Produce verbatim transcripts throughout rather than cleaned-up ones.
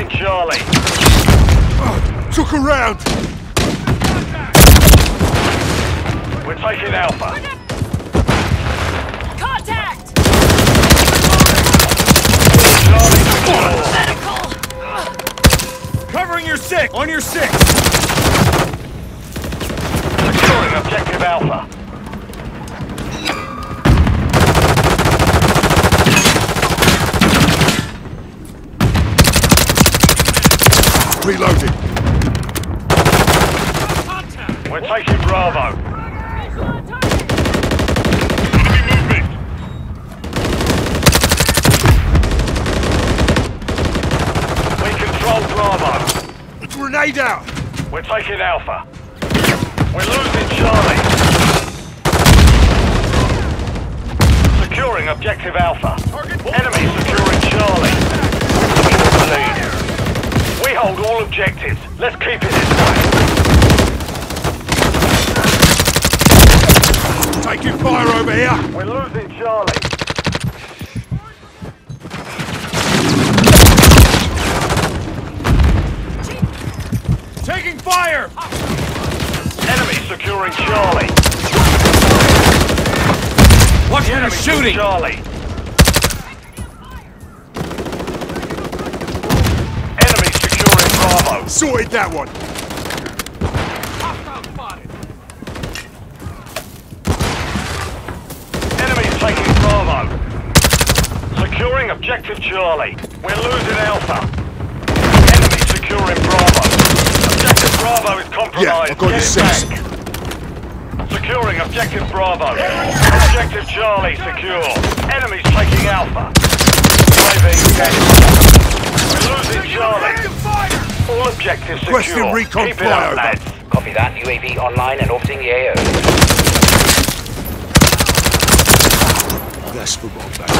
taking Charlie. Uh, took a round. We're taking Alpha. Contact! Charlie took Medical. Covering your six. On your six. Securing objective Alpha. Reloading. Contact. We're taking Bravo. Enemy movement. We control Bravo. A grenade out. We're taking Alpha. We're losing Charlie. Securing objective Alpha. Enemy securing Charlie. Lead. We hold all objectives. Let's keep it this way. Taking fire over here. We're losing Charlie. Taking fire! Enemy securing Charlie. Watch the enemy shooting! Charlie. Sorted that one. Enemy taking Bravo. Securing objective Charlie. We're losing Alpha. Enemy securing Bravo. Objective Bravo is compromised. Yeah, I got your six. Securing objective Bravo. Objective Charlie secure. Enemy's taking Alpha. We're losing Charlie. All objectives secure. Question recon. Keep fly up, over. Lads. Copy that. U A V online and orbiting the A O. That's for what, lads.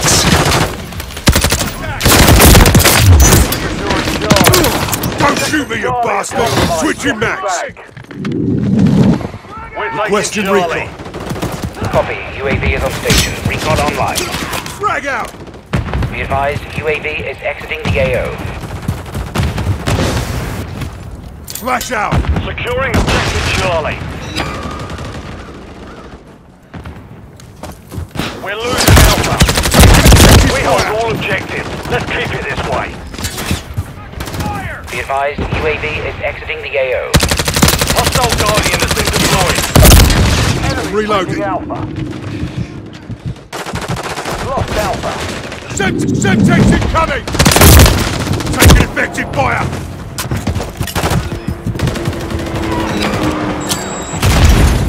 Don't shoot me, you bastard! Switching max! Question recon. Copy. U A V is on station. Recon online. Frag out! Be advised, U A V is exiting the A O. Flash out! Securing objective Charlie. We're losing Alpha. We hold all objectives. Let's keep it this way. Fire. Be advised, U A V is exiting the A O. Hostile Guardian has been deployed. Reloading. Alpha. Lost Alpha. Semtex incoming! Taking effective fire!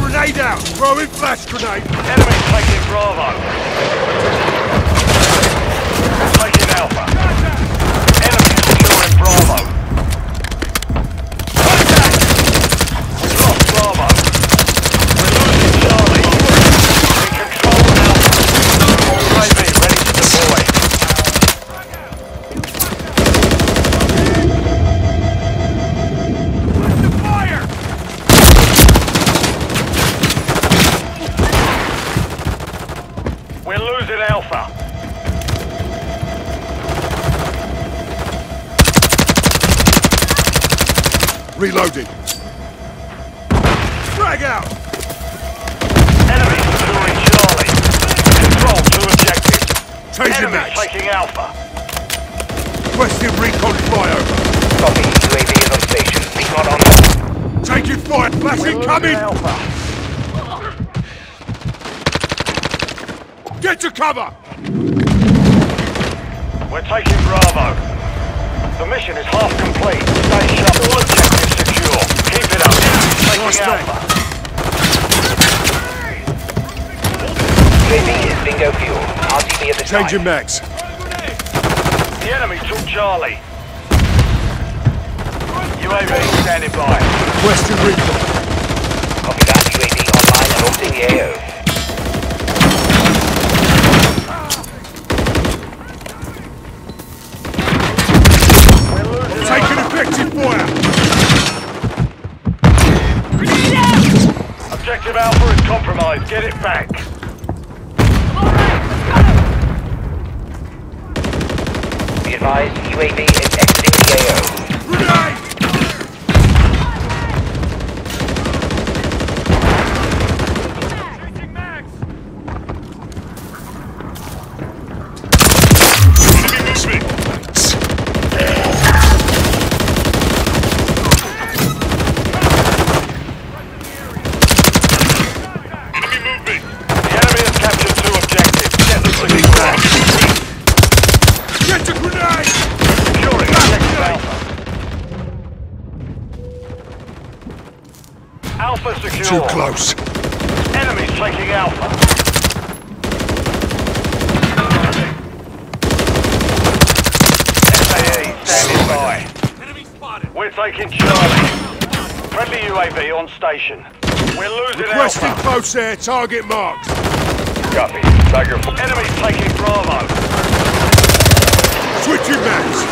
Grenade out! Throw in flash grenade! Enemy taking Bravo! Taking Alpha! Enemy securing Bravo! Contact! We've lost Bravo! We're losing Charlie! We control Alpha! All U A V ready to deploy! Let the fire! We're losing Alpha. Reloading. Frag out. Enemy securing Charlie. Control two objectives. Changing match. Taking Alpha. Question recon flyover. Copy. U A V is on station. Recon on. Changing fire. Flash incoming. Alpha. Get to cover! We're taking Bravo. The mission is half complete. Stay sharp. All objectives secure. Keep it up. Taking Alpha. U A V is bingo fuel. R T B at the time. Changing max. The enemy took Charlie. U A V standing by. Western recon. Copy that. U A V online and orbiting the A O. Objective Alpha is compromised. Get it back. Right, be advised, U A V is exiting the Alpha secure. Too close. Enemies taking Alpha. S A E standing by. Enemy spotted. We're taking Charlie. Friendly U A V on station. We're losing Requesting Alpha. Requesting close air. Target marked. Copy. Tiger. Enemies taking Bravo. Switching max.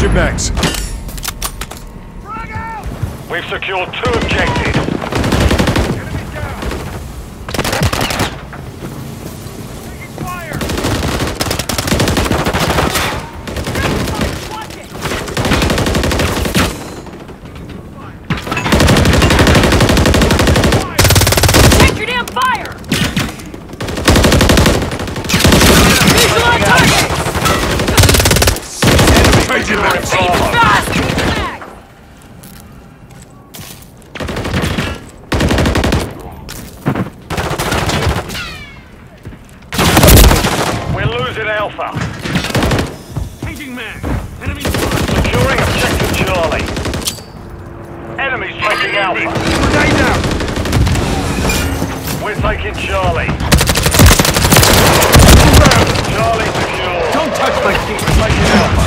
Your backs. We've secured two objectives. Enemy down. Taking fire. Take your damn fire. Visual on target. Take it fast! Take it back! We're losing Alpha. Taking man. Enemy securing objective Charlie. Enemies taking Alpha. Grenade down. We're taking Charlie. Charlie secure. Don't touch my feet. We're taking Alpha.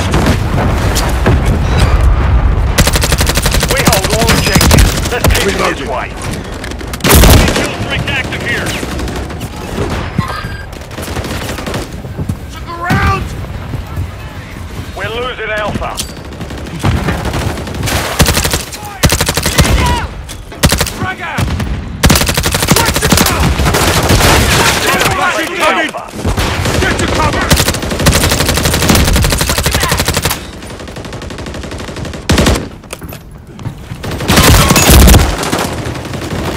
Let's keep it this way. Infiltrate active here. Look around! We're losing Alpha. Fire! Get out! Frag out! Watch the car! Get the flash incoming! Get to cover!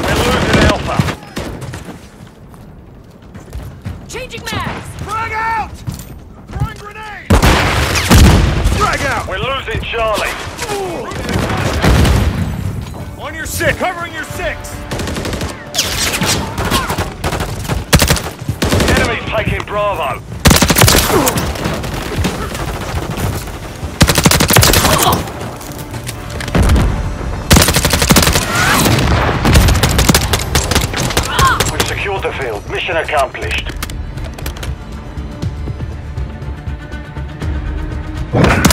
Watch your back! Changing mags! Frag out! Throwing grenade! Frag out! We're losing Charlie. Ooh. On your six! Covering your six! Enemies taking Bravo. We've secured the field. Mission accomplished. What?